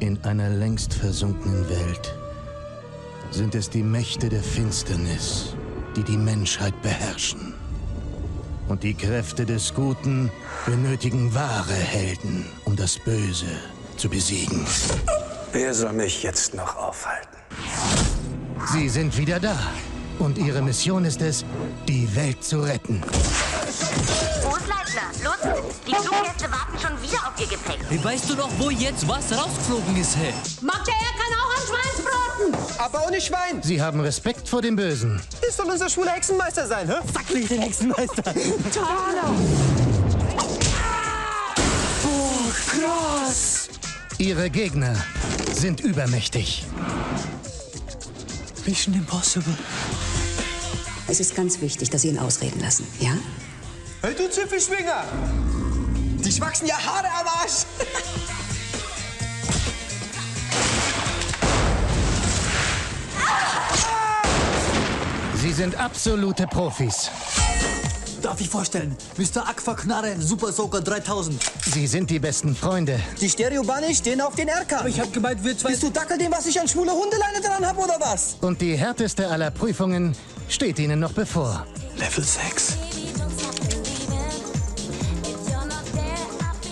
In einer längst versunkenen Welt sind es die Mächte der Finsternis, die die Menschheit beherrschen. Und die Kräfte des Guten benötigen wahre Helden, um das Böse zu besiegen. Wer soll mich jetzt noch aufhalten? Sie sind wieder da. Und ihre Mission ist es, die Welt zu retten. Wo ist Leitner? Los! Die Fluggäste warten schon wieder auf ihr Gepäck. Wie weißt du doch, wo jetzt was rausgeflogen ist, hä? Mag der Erkan auch an Schweinsbraten? Aber ohne Schwein! Sie haben Respekt vor dem Bösen. Das soll unser schwuler Hexenmeister sein, hä? Sacklich den Hexenmeister! Titana! Oh, krass! Ihre Gegner sind übermächtig. Mission Impossible. Es ist ganz wichtig, dass Sie ihn ausreden lassen, ja? Hey, du Zipfelschwinger! Dich wachsen ja Haare am Arsch! Sie sind absolute Profis. Darf ich vorstellen? Mr. Aqua Knarre, Super Soaker 3000. Sie sind die besten Freunde. Die Stereobahn stehen auf den Erkan. Ich hab gemeint, wir zwei... Bist du Dackel dem, was ich an schwule Hundeleine dran hab, oder was? Und die härteste aller Prüfungen steht ihnen noch bevor. Level 6.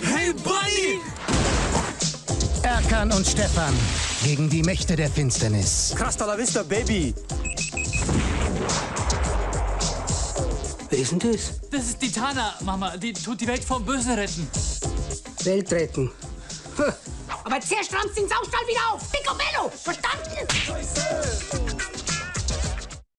Hey, Buddy! Erkan und Stefan gegen die Mächte der Finsternis. Hasta la vista, Baby! Wer ist denn das? Das ist Titana, Mama. Die tut die Welt vom Bösen retten. Welt retten. Aber zerstrampst den Saustall wieder auf. Picobello! Verstanden?